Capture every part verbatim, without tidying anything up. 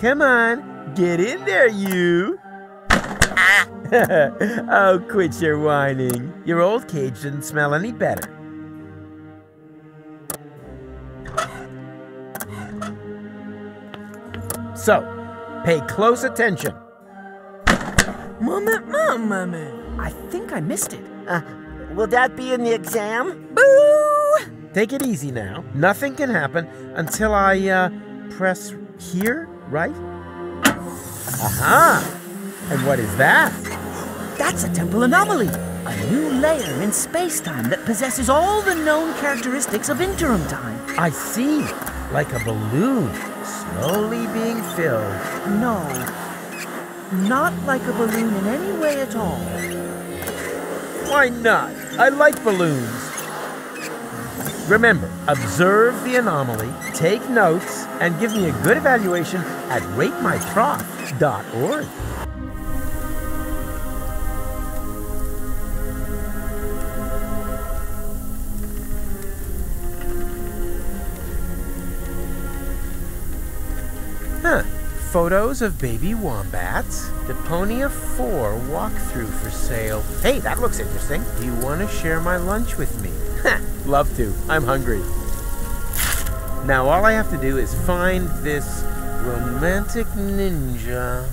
Come on, get in there, you. Ah. Oh, quit your whining. Your old cage didn't smell any better. So, pay close attention. Mama, mama, mama. I think I missed it. Uh, will that be in the exam? Boo! Take it easy now. Nothing can happen until I, uh, press here, right? Aha! And what is that? That's a temporal anomaly. A new layer in space-time that possesses all the known characteristics of interim time. I see. Like a balloon, slowly being filled. No. Not like a balloon in any way at all. Why not? I like balloons. Remember, observe the anomaly, take notes, and give me a good evaluation at rate my trot dot org. Huh. Photos of baby wombats. Deponia four walkthrough for sale. Hey, that looks interesting. Do you want to share my lunch with me? Ha! Love to. I'm hungry. Now all I have to do is find this romantic ninja.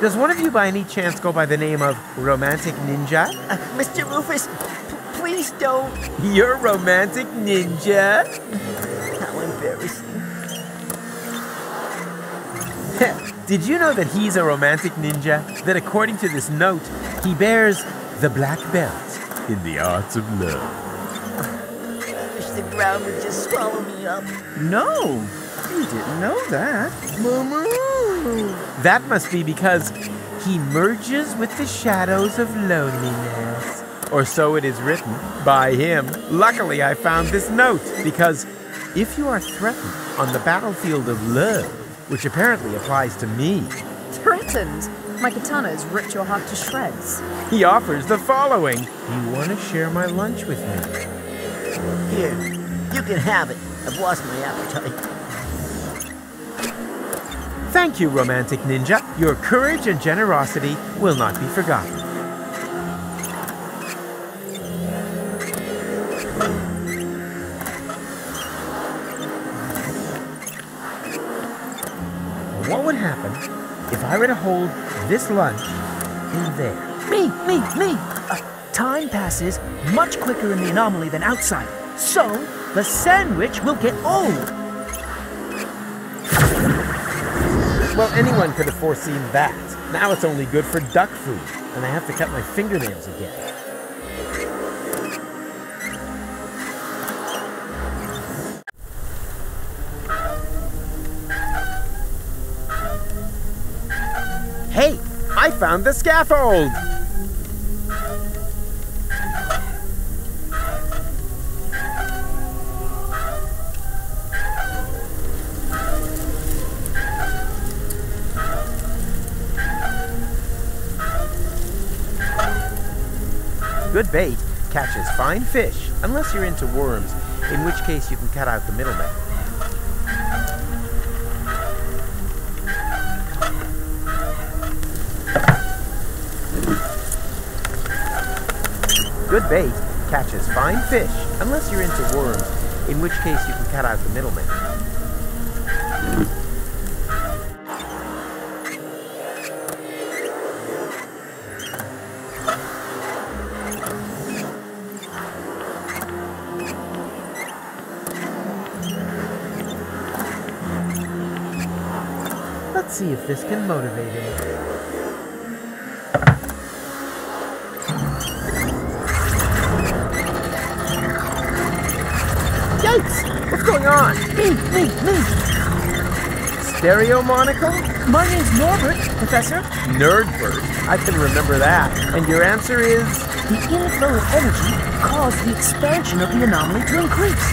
Does one of you by any chance go by the name of Romantic Ninja? Uh, Mister Rufus, please don't. You're Romantic Ninja? How embarrassing. Did you know that he's a Romantic Ninja? That according to this note, he bears the black belt in the arts of love. I wish the ground would just swallow me up. No, you didn't know that. Mama. That must be because he merges with the shadows of loneliness. Or so it is written by him. Luckily, I found this note, because if you are threatened on the battlefield of love, which apparently applies to me. Threatened? My katana's ripped your heart to shreds. He offers the following. You want to share my lunch with me? Here, you can have it. I've lost my appetite. Thank you, Romantic Ninja. Your courage and generosity will not be forgotten. What would happen if I were to hold this lunch in there? Me, me, me! Uh, time passes much quicker in the anomaly than outside, so the sandwich will get old. Well, anyone could have foreseen that. Now it's only good for duck food, and I have to cut my fingernails again. Hey, I found the scaffold! Good bait catches fine fish, unless you're into worms, in which case you can cut out the middleman. Good bait catches fine fish, unless you're into worms, in which case you can cut out the middleman. Let's see if this can motivate him. Yikes! What's going on? Me, me, me! Stereo monocle? My name's Norbert, Professor. Nerdbert? I can remember that. And your answer is? The inflow of energy caused the expansion of the anomaly to increase.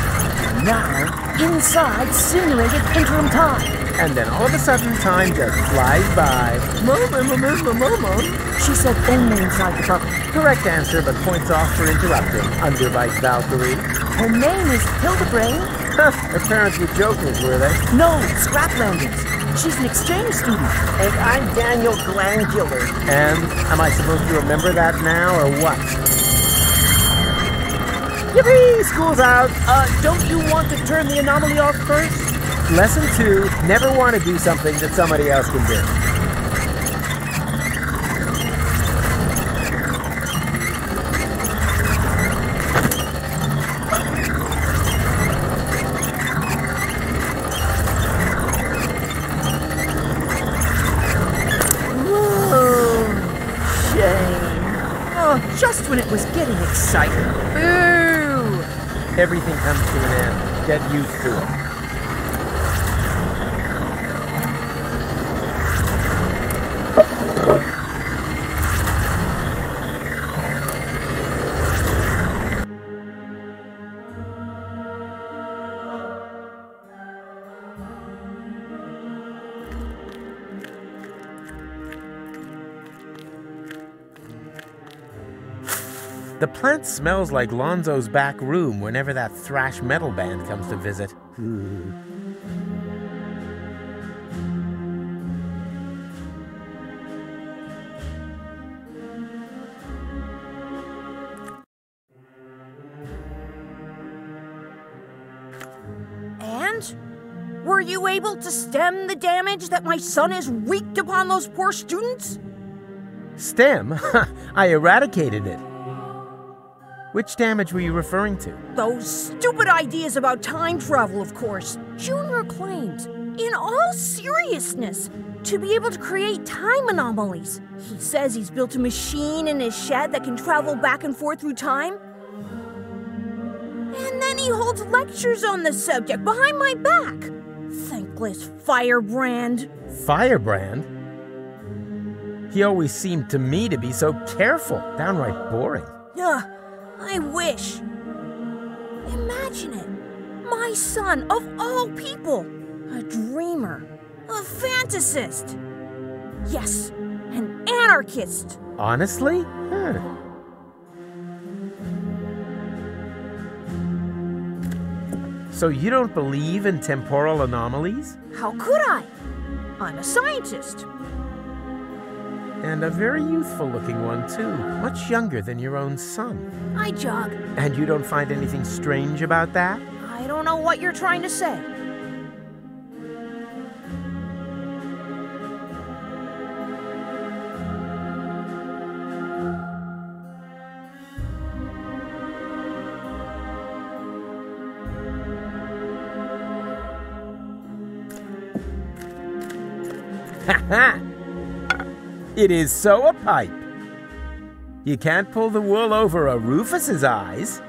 Now, inside simulated interim time. and then all of a sudden time just flies by. Mama, mama, mama, she said only inside the puppet. Correct answer, but points off for interrupting. Underbite Valkyrie. Her name is Hildebrand. Huh, her parents were jokers, were they? No, scraplanders. She's an exchange student. And I'm Daniel Glangular. And am I supposed to remember that now, or what? Yippee! School's out. Uh, don't you want to turn the anomaly off first? Lesson two, never want to do something that somebody else can do. When it was getting exciting. Ooh! Everything comes to an end. Get used to it. The plant smells like Lonzo's back room whenever that thrash metal band comes to visit. Ooh. And? Were you able to stem the damage that my son has wreaked upon those poor students? Stem? I eradicated it. Which damage were you referring to? Those stupid ideas about time travel, of course. Junior claims, in all seriousness, to be able to create time anomalies. He says he's built a machine in his shed that can travel back and forth through time. And then he holds lectures on the subject behind my back. Thankless firebrand. Firebrand? He always seemed to me to be so careful. Downright boring. Ugh. I wish. Imagine it. My son, of all people, a dreamer, a fantasist. Yes, an anarchist. Honestly? Huh. So you don't believe in temporal anomalies? How could I? I'm a scientist. And a very youthful-looking one, too. Much younger than your own son. I jog. And you don't find anything strange about that? I don't know what you're trying to say. Ha-ha! It is so a pipe. You can't pull the wool over a Rufus's eyes.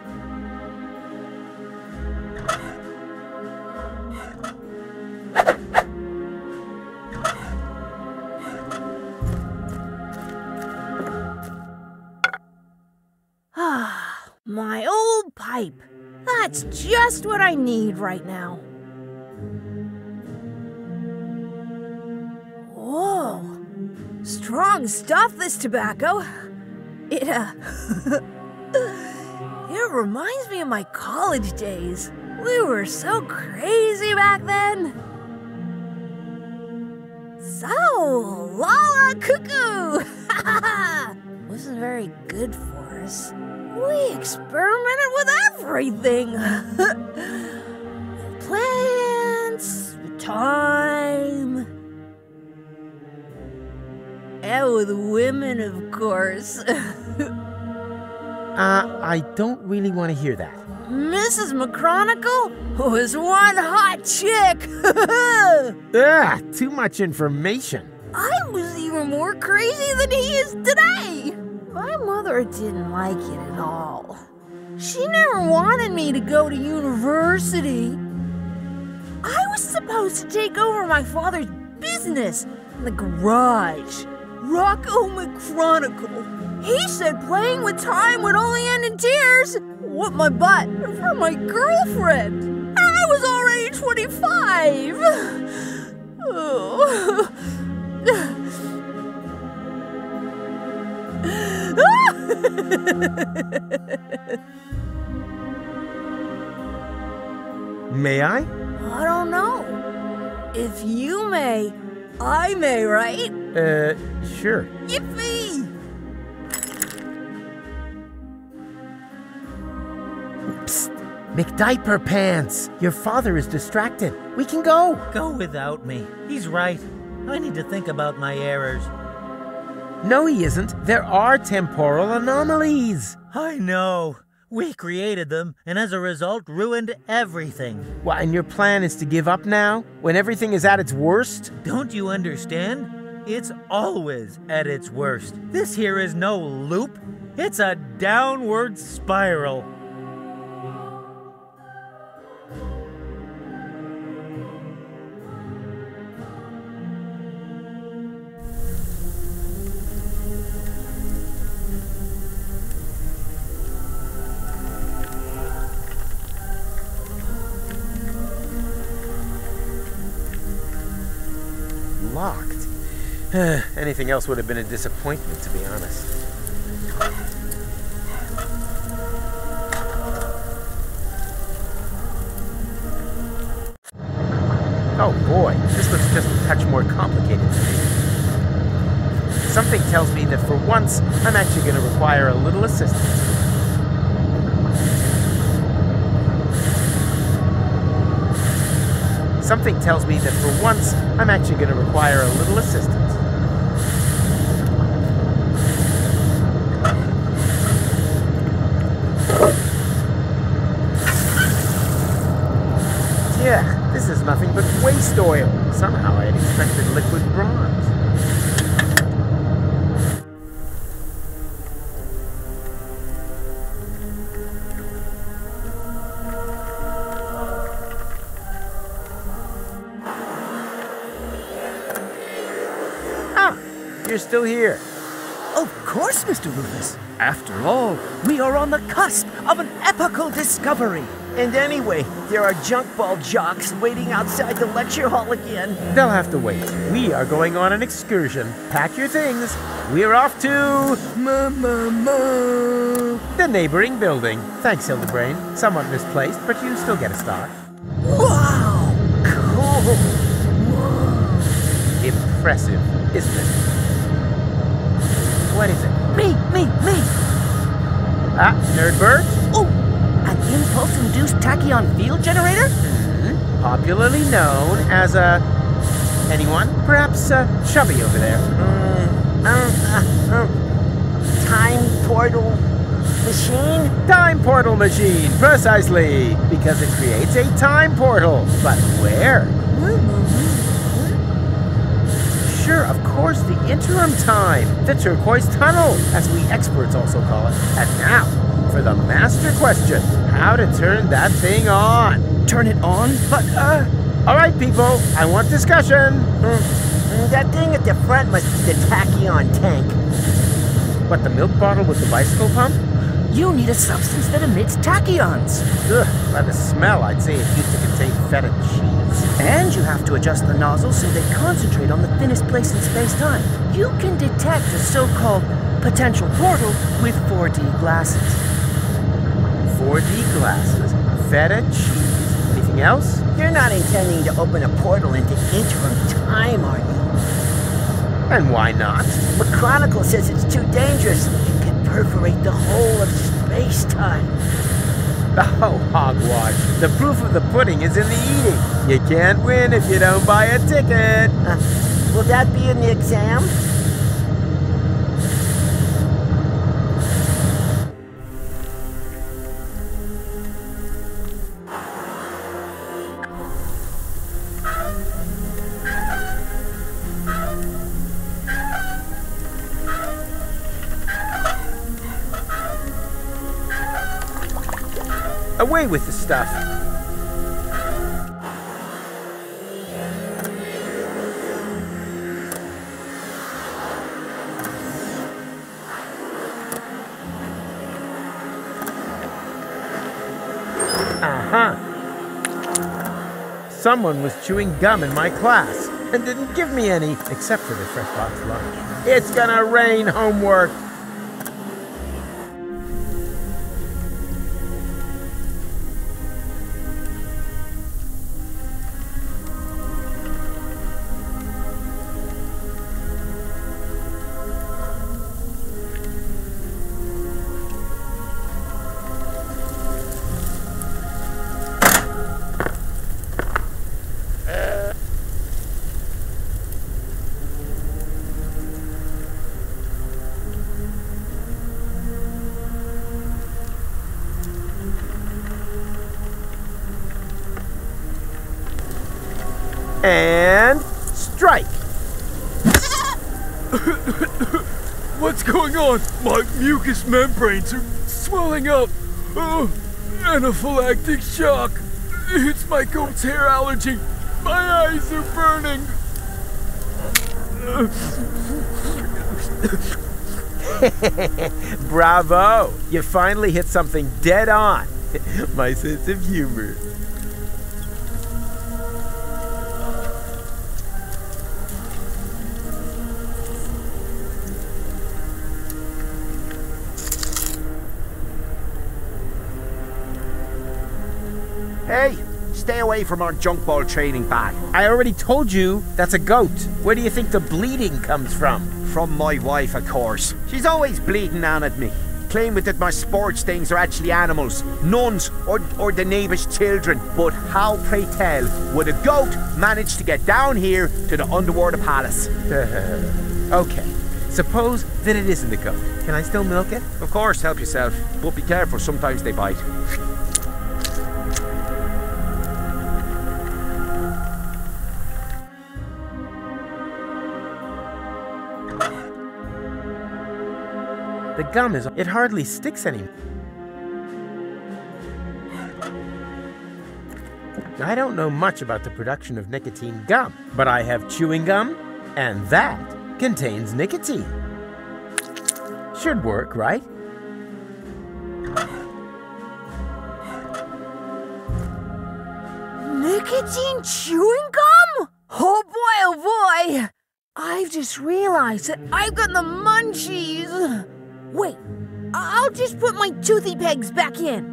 Ah, my old pipe. That's just what I need right now. Strong stuff, this tobacco. It, uh... it reminds me of my college days. We were so crazy back then. So, Lala Cuckoo! Wasn't very good for us. We experimented with everything. With plants, with time... And with women, of course. uh, I don't really want to hear that. Missus McChronicle was one hot chick. Ah, too much information. I was even more crazy than he is today. My mother didn't like it at all. She never wanted me to go to university. I was supposed to take over my father's business in the garage. Rocko McChronicle. He said playing with time would only end in tears. What my butt for my girlfriend. And I was already twenty-five. May I? I don't know. If you may, I may, right? Uh, sure. Yippee! Psst! McDiaper Pants! Your father is distracted. We can go! Go without me. He's right. I need to think about my errors. No, he isn't. There are temporal anomalies. I know. We created them, and as a result, ruined everything. Well, and your plan is to give up now, when everything is at its worst? Don't you understand? It's always at its worst. This here is no loop. It's a downward spiral. Locked. Anything else would have been a disappointment, to be honest. Oh boy, this looks just a touch more complicated to me. Something tells me that for once, I'm actually going to require a little assistance. Something tells me that for once, I'm actually going to require a little assistance. Yeah, this is nothing but waste oil. Somehow I had expected liquid bronze. You're still here. Of course, Mister Rufus. After all, we are on the cusp of an epical discovery. And anyway, there are junk ball jocks waiting outside the lecture hall again. They'll have to wait. We are going on an excursion. Pack your things. We're off to... Ma, ma, ma. The neighboring building. Thanks, Hildebrand. Somewhat misplaced, but you still get a star. Wow! Cool! Whoa. Impressive, isn't it? What is it? Me, me, me! Ah, Nerdbert? Oh, an impulse-induced tachyon field generator? Mm-hmm. Popularly known as a... anyone? Perhaps a chubby over there. Mm, uh, uh, uh, time portal machine? Time portal machine, precisely! Because it creates a time portal. But where? Mm-hmm. Sure, of course, the interim time, the turquoise tunnel, as we experts also call it. And now, for the master question, how to turn that thing on. Turn it on? But, uh... All right, people, I want discussion. Mm, that thing at the front must be the tachyon tank. What, the milk bottle with the bicycle pump? You need a substance that emits tachyons. Ugh, by the smell, I'd say it used to contain feta cheese. And you have to adjust the nozzle so they concentrate on the thinnest place in space-time. You can detect a so-called potential portal with four D glasses. four D glasses? Feta cheese? Anything else? You're not intending to open a portal into interim time, are you? And why not? McChronicle says it's too dangerous. It could perforate the whole of space-time. Oh, hogwash. The proof of the pudding is in the eating. You can't win if you don't buy a ticket. Uh, will that be in the exam? Away with the stuff. Uh-huh. Someone was chewing gum in my class. and didn't give me any, except for the fresh box lunch. It's gonna rain homework. And strike! What's going on? My mucous membranes are swelling up. Oh, anaphylactic shock. It's my goat's hair allergy. My eyes are burning. Bravo! You finally hit something dead on. My sense of humor. Hey, stay away from our junk ball training bag. I already told you that's a goat. Where do you think the bleeding comes from? From my wife, of course. She's always bleeding on at me, claiming that my sports things are actually animals, nuns or, or the neighbour's children. But how, pray tell, would a goat manage to get down here to the underwater palace? Okay, suppose that it isn't a goat. Can I still milk it? Of course, help yourself. But be careful, sometimes they bite. The gum is, it hardly sticks anymore. I don't know much about the production of nicotine gum, but I have chewing gum, and that contains nicotine. Should work, right? Nicotine chewing gum? Oh boy, oh boy! I've just realized that I've got the munchies. Wait, I'll just put my toothy pegs back in.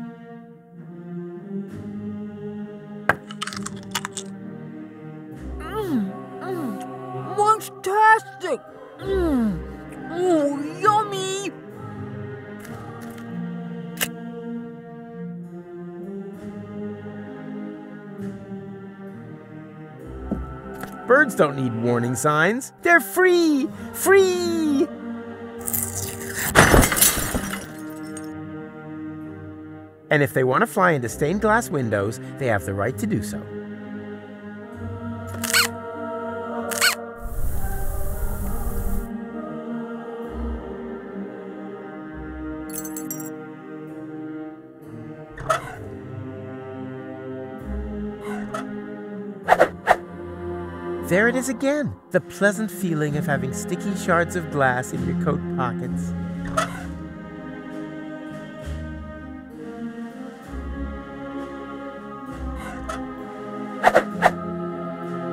Mmm, mmm, montastic. Mmm, oh, yummy. Birds don't need warning signs. They're free, free. And if they want to fly into stained glass windows, they have the right to do so. There it is again, the pleasant feeling of having sticky shards of glass in your coat pockets.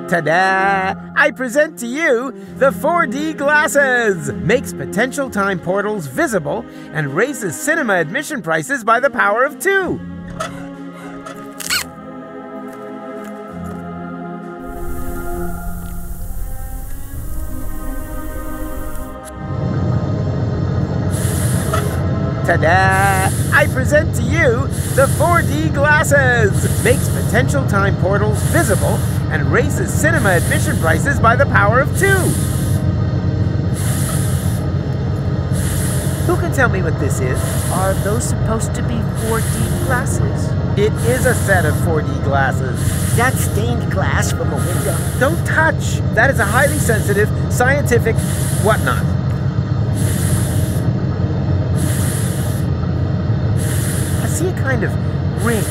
Ta-da! I present to you the four D glasses! Makes potential time portals visible and raises cinema admission prices by the power of two! Ta-da! I present to you the four D glasses! Makes potential time portals visible and raises cinema admission prices by the power of two. Who can tell me what this is? Are those supposed to be four D glasses? It is a set of four D glasses. That's stained glass from a window. Don't touch! That is a highly sensitive, scientific, whatnot. I see a kind of ring.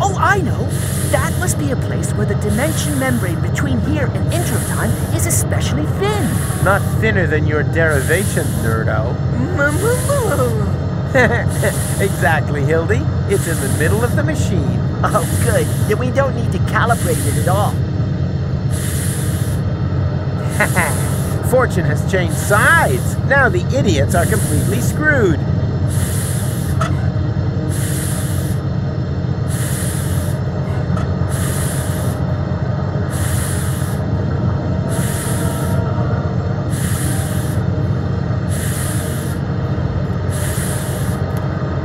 Oh, I know! That must be a place where the dimension membrane between here and intro time is especially thin. Not thinner than your derivation, nerdo. Exactly, Hildy. It's in the middle of the machine. Oh, good. Then we don't need to calibrate it at all. Fortune has changed sides. Now the idiots are completely screwed.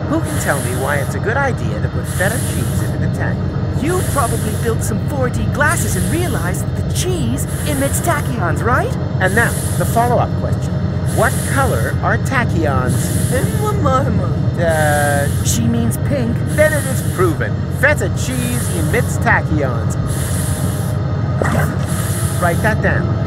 Who can tell me why it's a good idea to put feta cheese into the tank? You probably built some four D glasses and realized that the cheese emits tachyons, right? And now, the follow-up question. What color are tachyons? Uh, she means pink. Then it is proven. Feta cheese emits tachyons. Write that down.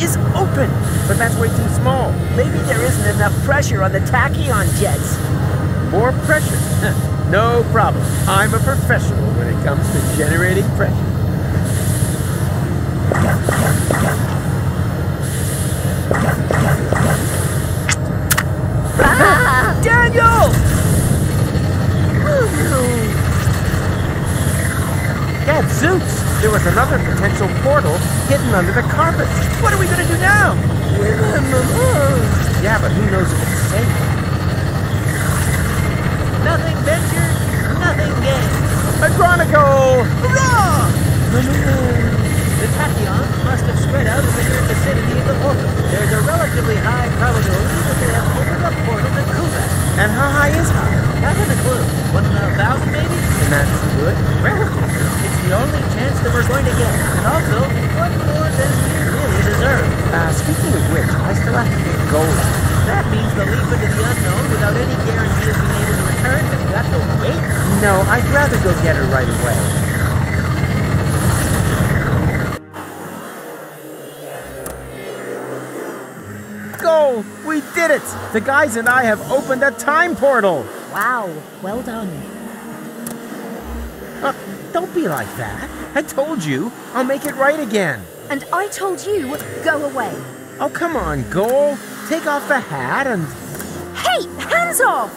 Is open, but that's way too small. Maybe there isn't enough pressure on the tachyon jets. More pressure? No problem. I'm a professional when it comes to generating pressure. Ah! Daniel! Gadzooks! There was another potential portal hidden under the carpet. What are we going to do now? We're on the road. Yeah, but who knows if it's safe? Nothing ventured, nothing gained. McChronicle! Hurrah! The tachyon must have spread out in the near vicinity of the portal. There's a relatively high probability that they have opened up portals in Cuba. And how high is high? Haven't a clue. One in a thousand, maybe? And that's good. It's the only chance that we're going to get. And also, what more than we really deserve? Uh, speaking of which, I still have to get gold. That means the leap into the unknown without any guarantee of being able to return, and we have to wait? No, I'd rather go get her right away. Gold! We did it! The guys and I have opened a time portal! Wow, well done. Uh, don't be like that. I told you, I'll make it right again. And I told you, go away. Oh, come on, Goal. Take off the hat and... Hey, hands off!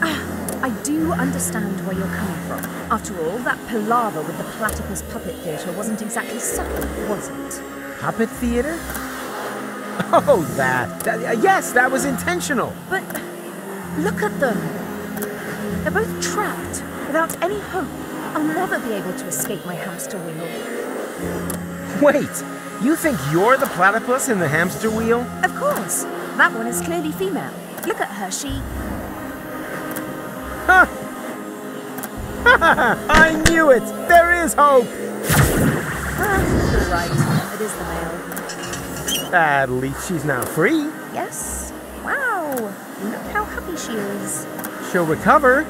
Ah, I do understand where you're coming from. After all, that palaver with the Platypus Puppet Theatre wasn't exactly subtle, was it? Puppet Theatre? Oh, that. that uh, yes, that was intentional. But... look at them. They're both trapped, without any hope. I'll never be able to escape my hamster wheel. Wait, you think you're the platypus in the hamster wheel? Of course. That one is clearly female. Look at her, she... Ha! Ha! I knew it! There is hope! Ah, you're right. It is the male. At least she's now free. Yes. Wow. Look how happy she is. She'll recover.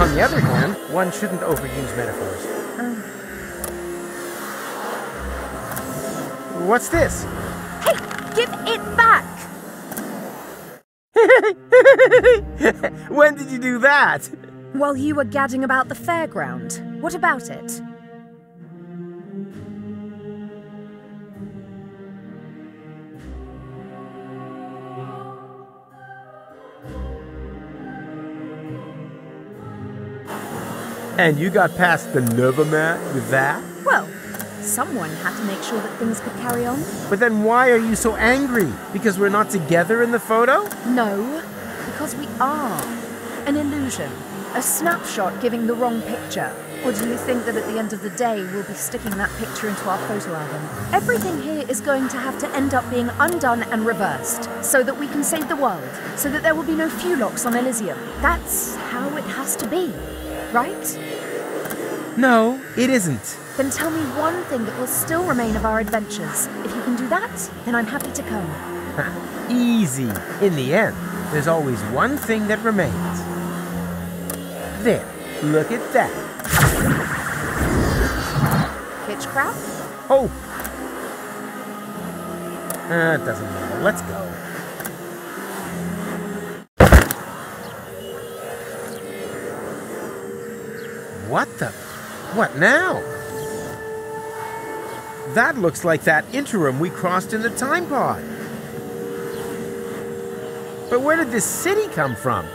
On the other hand, one shouldn't overuse metaphors. Uh. What's this? Hey, give it back! When did you do that? While you were gadding about the fairground. What about it? And you got past the Nervaman with that? Well, someone had to make sure that things could carry on. But then why are you so angry? Because we're not together in the photo? No, because we are. An illusion. A snapshot giving the wrong picture. Or do you think that at the end of the day we'll be sticking that picture into our photo album? Everything here is going to have to end up being undone and reversed, so that we can save the world, so that there will be no Fulocks on Elysium. That's how it has to be. Right? No, it isn't. Then tell me one thing that will still remain of our adventures. If you can do that, then I'm happy to come. Easy. In the end, there's always one thing that remains. There. Look at that. Kitchcraft? Oh. Uh, it doesn't matter. Let's go. What the? What now? That looks like that interim we crossed in the time pod. But where did this city come from?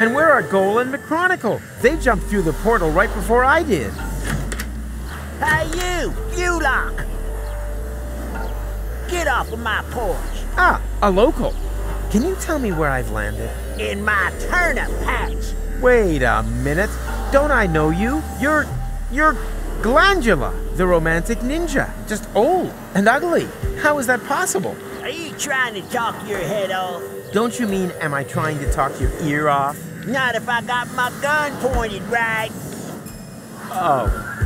And where are Goal and McChronicle? They jumped through the portal right before I did. Hey, you! You lock! Get off of my porch! Ah, a local. Can you tell me where I've landed? In my turnip patch! Wait a minute. Don't I know you? You're... you're... Glandula, the romantic ninja. Just old and ugly. How is that possible? Are you trying to talk your head off? Don't you mean, am I trying to talk your ear off? Not if I got my gun pointed right. Oh.